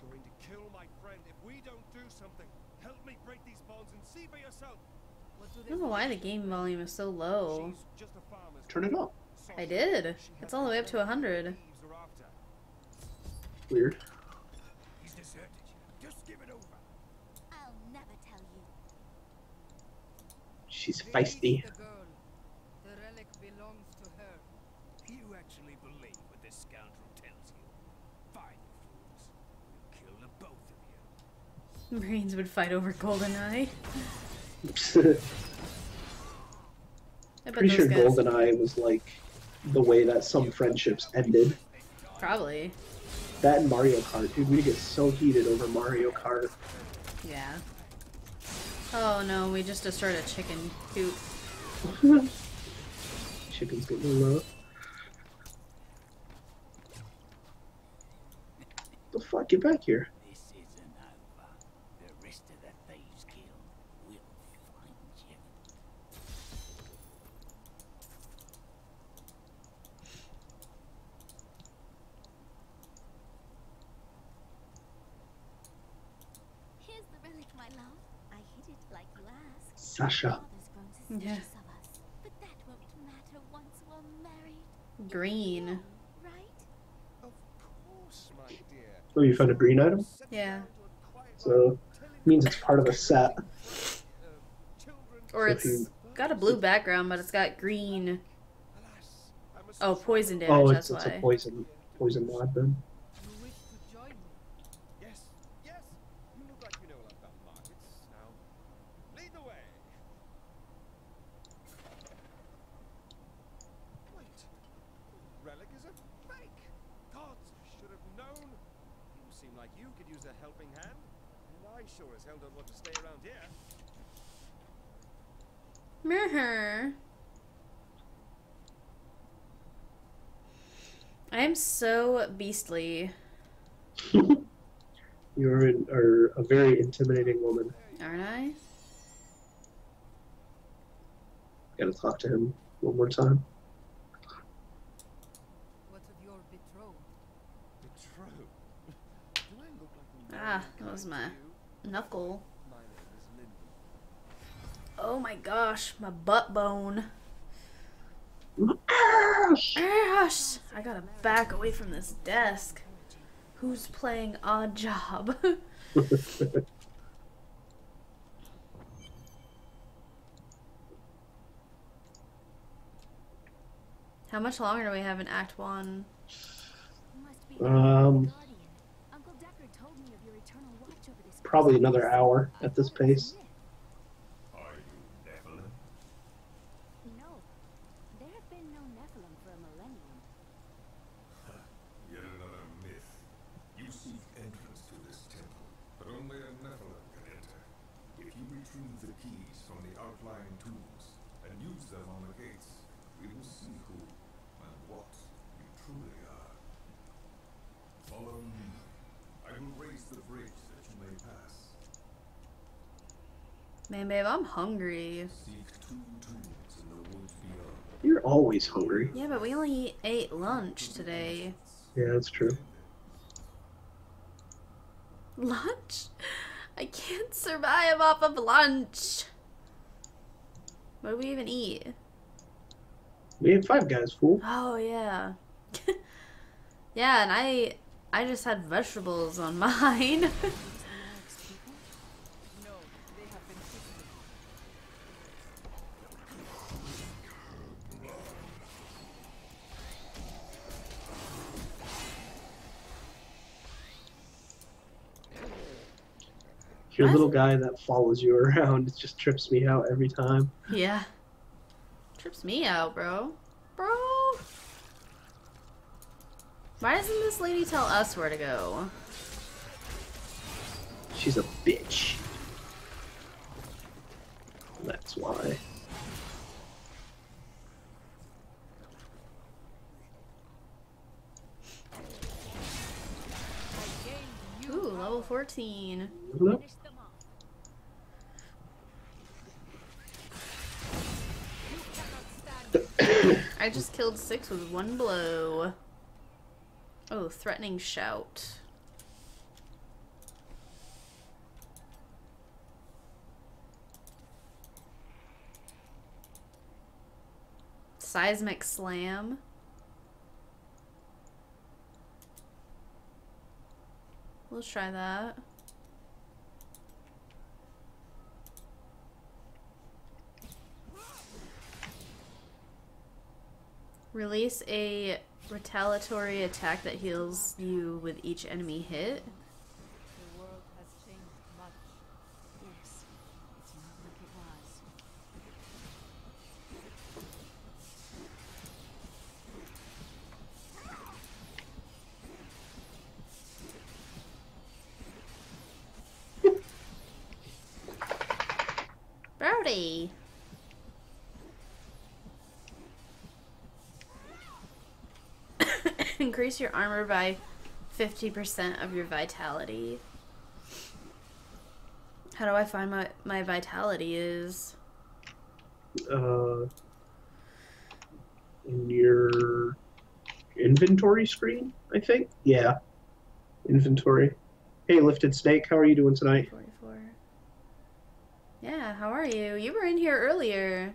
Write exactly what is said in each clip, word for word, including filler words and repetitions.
Going to kill my friend if we don't do something. Help me break these bonds and see for yourself. I don't know why the game volume is so low. Turn it up. I did. It's all the way up to one hundred. Weird. He's deserted you. Just give it over. I'll never tell you. She's feisty. The girl. The relic belongs to her. You actually believe what this scoundrel tells you. Fine, fools. We'll kill the both of you. Marines would fight over Goldeneye. I Pretty sure guys... Goldeneye was like the way that some friendships ended. Probably. That and Mario Kart, dude, we get so heated over Mario Kart. Yeah. Oh no, we just destroyed a chicken coop. Chicken's getting low. The fuck, get back here. Sasha. Yeah. But that won't matter once we're married. Green. Right? Of course, my dear. Oh, you found a green item? Yeah. So it means it's part of a set. Or so it's you... got a blue background, but it's got green. Oh, poison damage, oh, it's, that's it's why. Oh, it's a poison poison mod then. Mirror. I am so beastly. You are, an, are a very intimidating woman. Aren't I? Gotta talk to him one more time. What of your betrothed? Betrothed? Do I look like a ah, that was my knuckle. Oh my gosh, my butt bone. Ash! Ash! I gotta back away from this desk. Who's playing Odd Job? How much longer do we have in Act One? Um, probably another hour at this pace. Man, babe, I'm hungry. You're always hungry. Yeah, but we only ate lunch today. Yeah, that's true. Lunch? I can't survive off of lunch. What do we even eat? We ate Five Guys, fool. Oh, yeah. Yeah, and I, I just had vegetables on mine. Your little guy that follows you around, it just trips me out every time. Yeah. Trips me out, bro. Bro! Why doesn't this lady tell us where to go? She's a bitch. That's why. Ooh, level fourteen. Nope. I just killed six with one blow. Oh, threatening shout. Seismic Slam. Let's try that. Release a retaliatory attack that heals you with each enemy hit. The world has changed much. Yes, it's not like it was. Brody. Increase your armor by fifty percent of your vitality. How do I find my, my vitality is? Uh, in your inventory screen, I think? Yeah. Inventory. Hey, Lifted Snake, how are you doing tonight? forty-four. Yeah, how are you? You were in here earlier.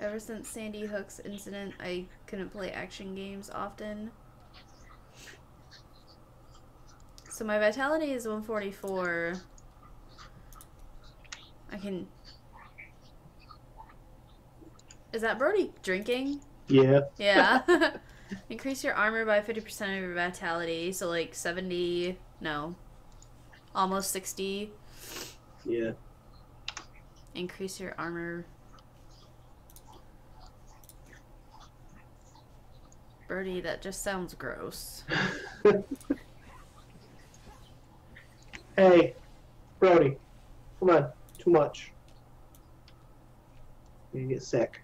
Ever since Sandy Hook's incident, I couldn't play action games often. So my vitality is one forty-four. I can... Is that Brody drinking? Yeah. Yeah. Increase your armor by fifty percent of your vitality, so like seventy... No. Almost sixty. Yeah. Increase your armor... Birdie, that just sounds gross. Hey, Brody, come on, too much. You're gonna get sick.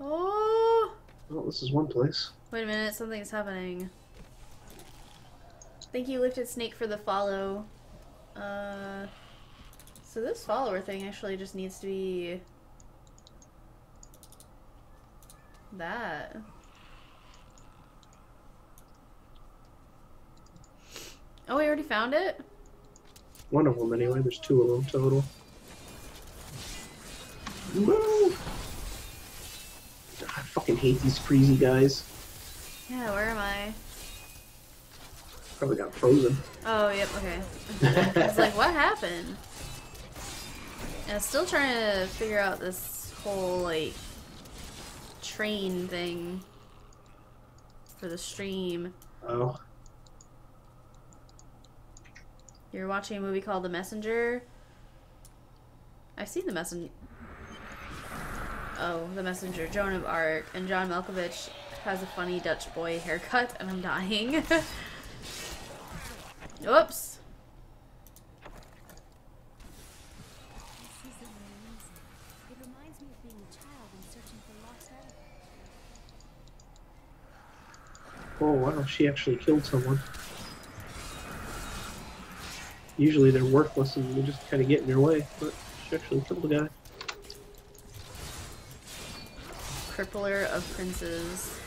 Oh! Well, this is one place. Wait a minute, something's happening. Thank you, Lifted Snake, for the follow. Uh, so this follower thing actually just needs to be... that. Oh, we already found it? One of them anyway, there's two of them total. Move! I fucking hate these crazy guys. Yeah, where am I? Probably got frozen. Oh, yep, okay. It's like, what happened? And I'm still trying to figure out this whole, like, train thing for the stream. Oh. You're watching a movie called The Messenger? I've seen The Messenger. Oh, The Messenger. Joan of Arc. And John Malkovich has a funny Dutch boy haircut, and I'm dying. Whoops. Oh wow, she actually killed someone. Usually they're worthless and they just kind of get in your way, but she actually killed a guy. Crippler of princes.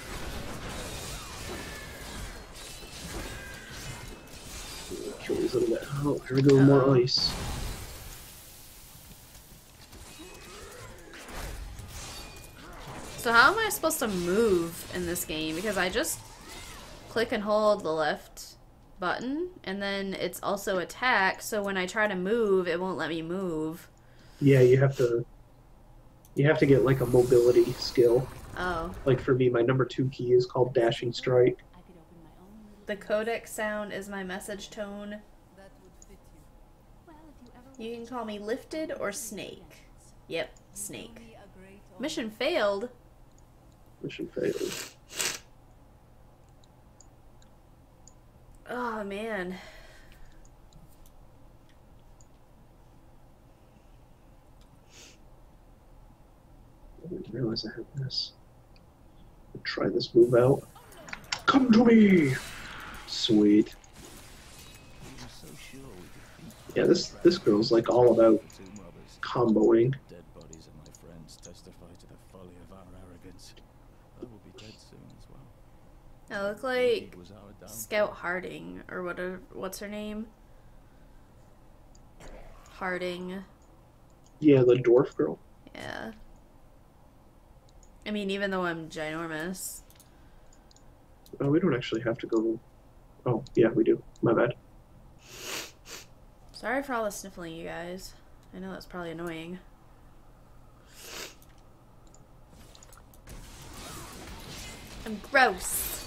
Kill these little guys. Oh, here we go, more ice. So how am I supposed to move in this game? Because I just... click and hold the left button, and then it's also attack, so when I try to move, it won't let me move. Yeah, you have to you have to get like a mobility skill. Oh. Like for me, my number two key is called Dashing Strike. I could open my own... The codec sound is my message tone. That would fit you. Well, if you, ever you can call me Lifted or Snake. Yep, Snake. Mission failed. Mission failed. Oh, man. I didn't realize I had this. I'll try this move out. Come to me! Sweet. Yeah, this this girl's like all about comboing. Dead bodies of my friends testify to the folly of our arrogance. I will be dead soon as well. I look like Scout Harding, or what? What's her name? Harding. Yeah, the dwarf girl. Yeah. I mean, even though I'm ginormous. Oh, we don't actually have to go... Oh, yeah, we do. My bad. Sorry for all the sniffling, you guys. I know that's probably annoying. I'm gross.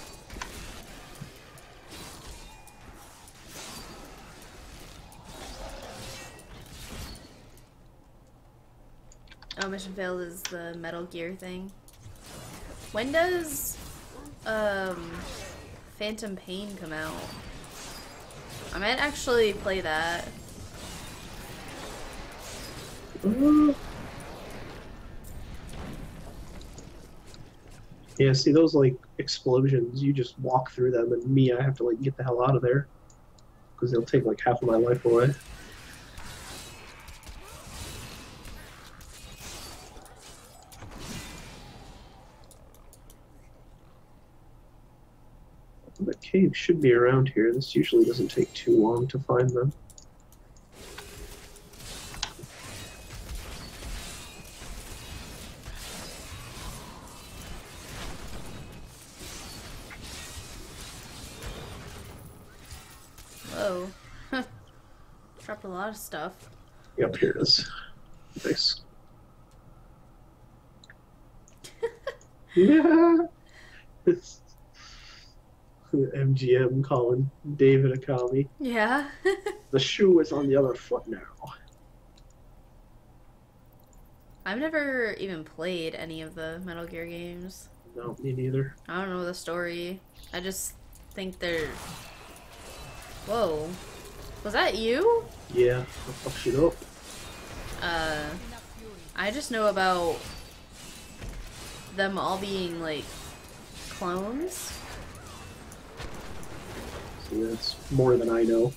Oh, mission failed is the Metal Gear thing. When does um, Phantom Pain come out? I might actually play that. Ooh. Yeah, see those like explosions, you just walk through them, and me, I have to like get the hell out of there. Because they'll take like half of my life away. The caves should be around here. This usually doesn't take too long to find them. Whoa. Dropped a lot of stuff. Yep, here it is. Nice. Yeah. It's M G M calling David Akali. Yeah. The shoe is on the other foot now. I've never even played any of the Metal Gear games. No, me neither. I don't know the story. I just think they're... Whoa. Was that you? Yeah, I fucked it up. Uh, I just know about them all being, like, clones. That's more than I know.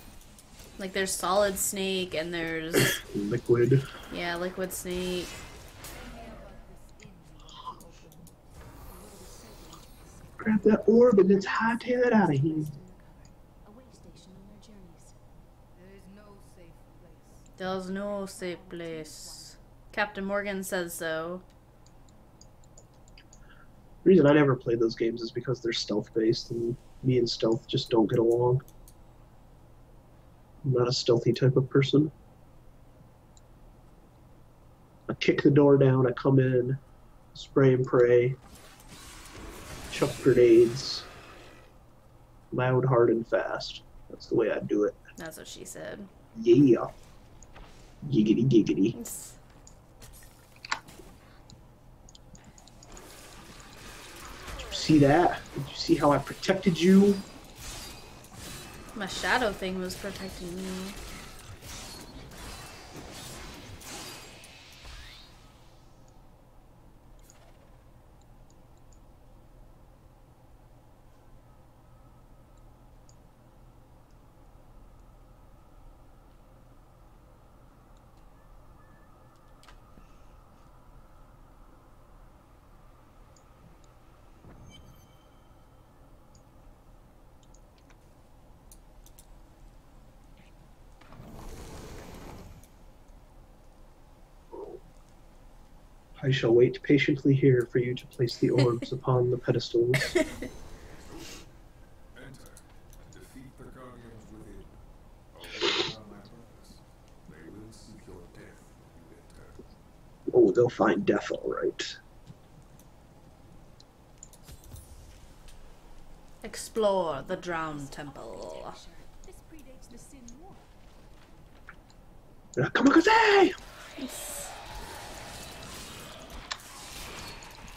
Like there's Solid Snake and there's Liquid. Yeah, Liquid Snake. Grab that orb and let's hightail it out of here. There's no safe place. Captain Morgan says so. The reason I never played those games is because they're stealth based and me and stealth just don't get along. I'm not a stealthy type of person. I kick the door down, I come in, spray and pray, chuck grenades, loud, hard, and fast. That's the way I do it. That's what she said. Yeah. Giggity giggity. It's See that? Did you see how I protected you? My shadow thing was protecting me. I shall wait patiently here for you to place the orbs upon the pedestals. Enter and defeat the guardians within. Although not my purpose, they will seek your death. Oh, they'll find death, all right. Explore the drowned temple. This predates the Sin War. Come on, say!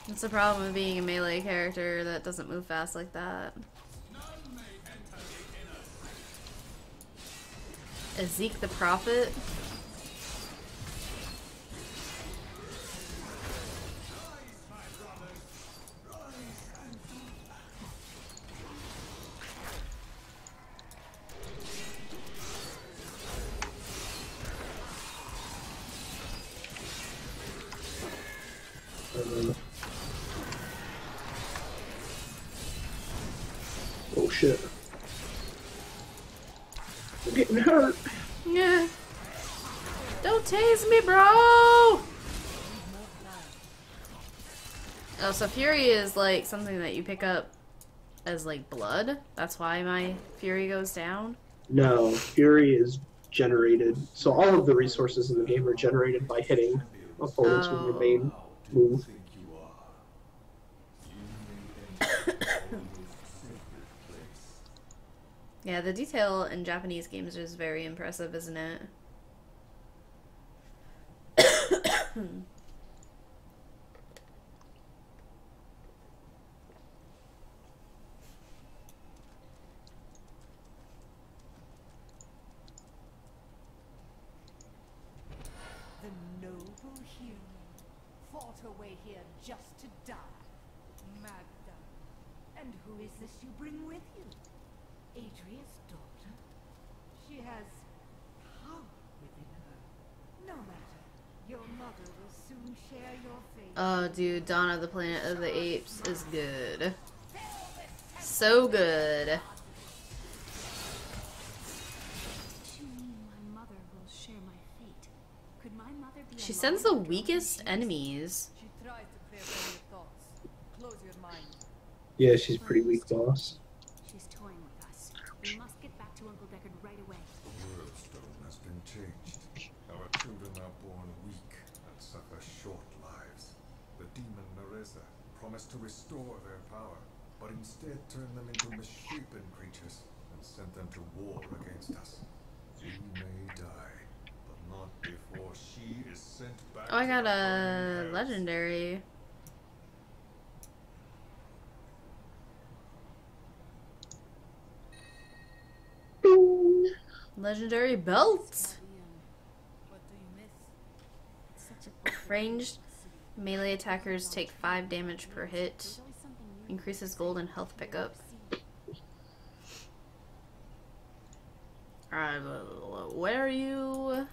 That's the problem with being a melee character that doesn't move fast like that. Ezekiel the Prophet? Don't tase me, bro! Oh, so Fury is, like, something that you pick up as, like, blood? That's why my Fury goes down? No, Fury is generated. So all of the resources in the game are generated by hitting opponents oh. with your main move. Yeah, the detail in Japanese games is very impressive, isn't it? The noble hero fought away here just to die. Magda. And who is this you bring with you? Adria's daughter? She has power within her. No matter. Your mother will soon share your fate. Oh, dude, Dawn of the Planet of the Apes is good. So good. She means my mother will share my fate. Could my mother be? She sends the weakest enemies. She tries to clear away your thoughts. Close your mind. Yeah, she's pretty weak, boss. She's toying with us. We must get back to Uncle Deckard right away. The world stone has been changed. Our children are born weak and suffer short lives. The demon Nereza promised to restore their power, but instead turned them into misshapen creatures and sent them to war against us. We may die, but not before she is sent back. Oh, I got a legendary. Bing. Legendary belt. Ranged melee attackers take five damage per hit. Increases gold and health pickup. Alright, where are you?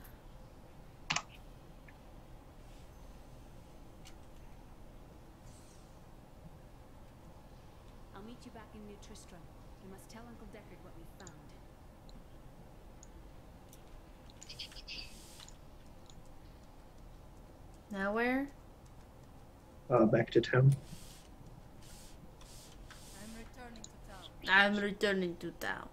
I'll meet you back in New Tristram. You must tell Uncle Deckard what we found. Now where? Uh, back to town. I'm returning to town. I'm returning to town.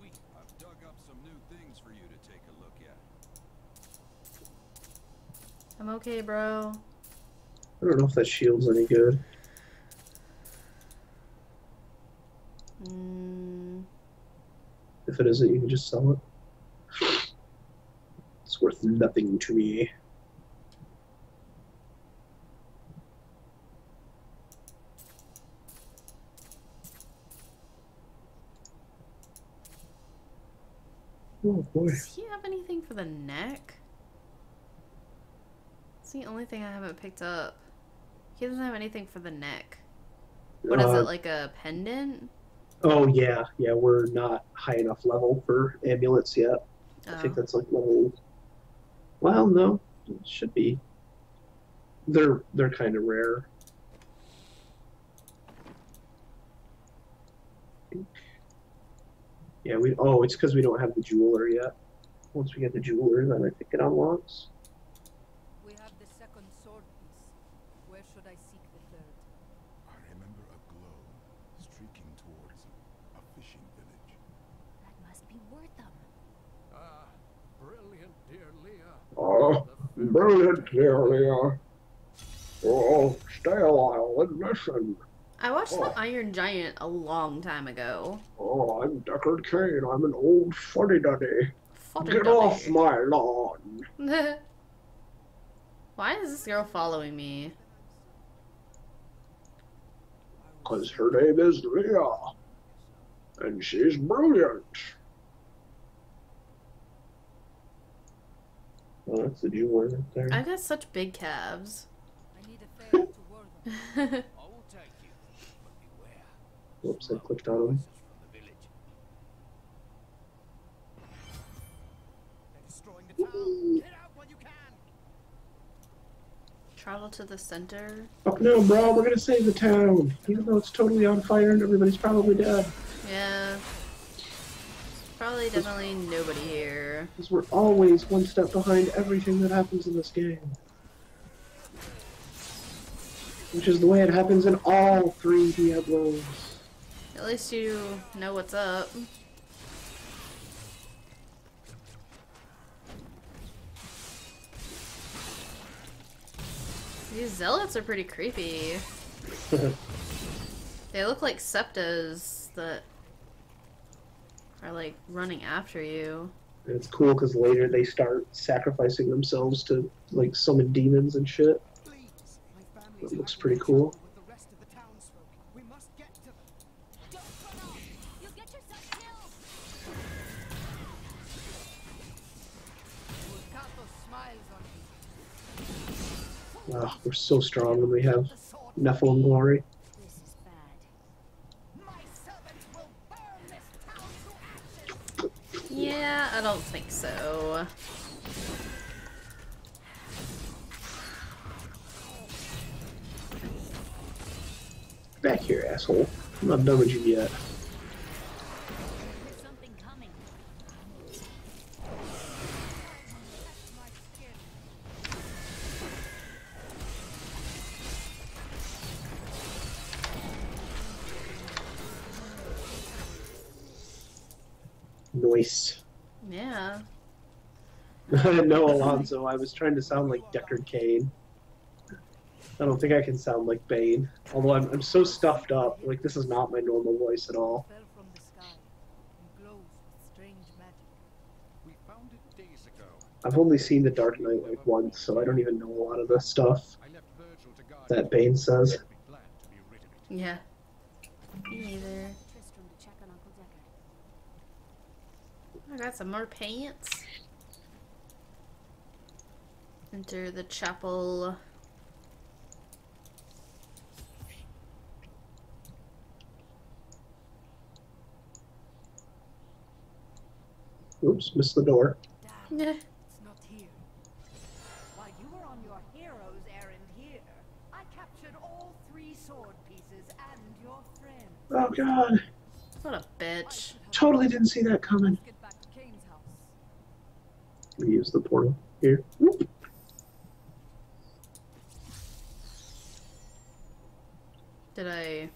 We, I've dug up some new things for you to take a look at. I'm okay, bro. I don't know if that shield's any good. If it isn't, you can just sell it. It's worth nothing to me. Oh boy. Does he have anything for the neck? It's the only thing I haven't picked up. He doesn't have anything for the neck. What uh, is it, like a pendant? Oh, yeah. Yeah, we're not high enough level for amulets yet. Oh. I think that's like level... Well, no. It should be. They're, they're kind of rare. Yeah, we... Oh, it's because we don't have the jeweler yet. Once we get the jeweler, then I think it unlocks. We have the second sword piece. Where should I seek the third? I remember a glow streaking towards a fishing village. That must be Wortham. Ah, brilliant, dear Leah. Oh, brilliant, dear Leah. Oh, stay a while and listen. I watched oh. The Iron Giant a long time ago. Oh, I'm Deckard Cain. I'm an old fuddy-duddy. Fuddy-duddy. Get off my lawn. Why is this girl following me? Because her name is Leah, and she's brilliant. Well, that's the jeweler right there. I've got such big calves. I need a fail to warn them. I will take you, but beware. Whoops, I clicked on him. They're destroying the town. Get out while you can. Travel to the center. Oh no, bro, we're gonna save the town. Even though it's totally on fire and everybody's probably dead. Yeah. Probably definitely nobody here. Because we're always one step behind everything that happens in this game. Which is the way it happens in all three Diablos. At least you know what's up. These zealots are pretty creepy. They look like septas that are like running after you. And it's cool because later they start sacrificing themselves to like summon demons and shit. It looks pretty cool. Wow, we're so strong when we have Nephilim Glory. Yeah, I don't think so. Back here, asshole. I'm not done with you yet. Noise. Yeah. No, Alonzo, I was trying to sound like Deckard Cain. I don't think I can sound like Bane. Although I'm, I'm so stuffed up, like this is not my normal voice at all. I've only seen The Dark Knight like once, so I don't even know a lot of the stuff that Bane says. Yeah. Me either. I got some more pants. Enter the chapel. Oops, missed the door. Damn, it's not here. While you were on your hero's errand here, I captured all three sword pieces and your friend. Oh god. What a bitch. Totally didn't see that coming. We use the portal here. Whoop. Did I... It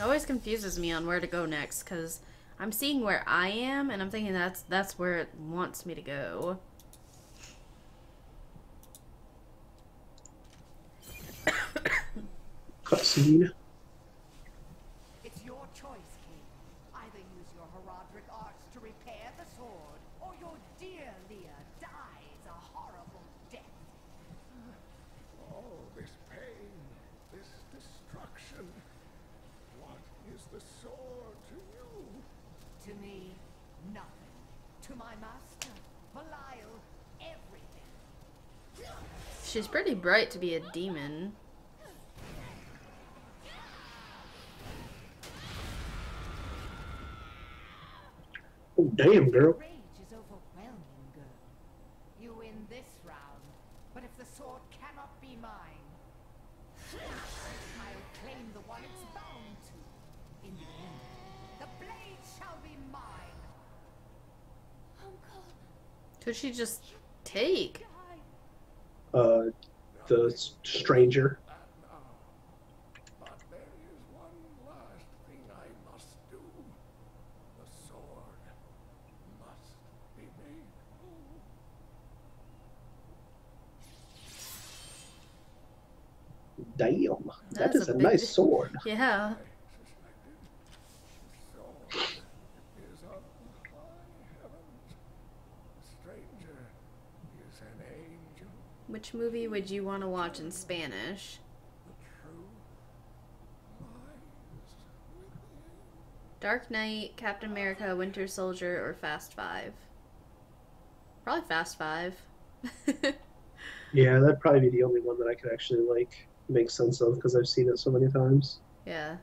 always confuses me on where to go next, because I'm seeing where I am, and I'm thinking that's that's where it wants me to go. Cutscene. It's your choice, King. Either use your heraldic arts to repair the sword, or your dear Leah dies a horrible death. Oh, this pain, this destruction. Is the sword to you? To me, nothing. To my master, Belial, everything. She's pretty bright to be a demon. Oh, damn, girl. Rage is overwhelming, girl. You win this round, but if the sword cannot be mine, I'll claim the one it's bound to. In the end, the blade shall be mine. Uncle. Could she just take? Uh, the stranger. But there is one last thing I must do. The sword must be made whole. Damn, that is a nice sword. Yeah. Which movie would you want to watch in Spanish? Dark Knight, Captain America, Winter Soldier, or Fast Five? Probably Fast Five. Yeah, that'd probably be the only one that I could actually like make sense of because I've seen it so many times. Yeah.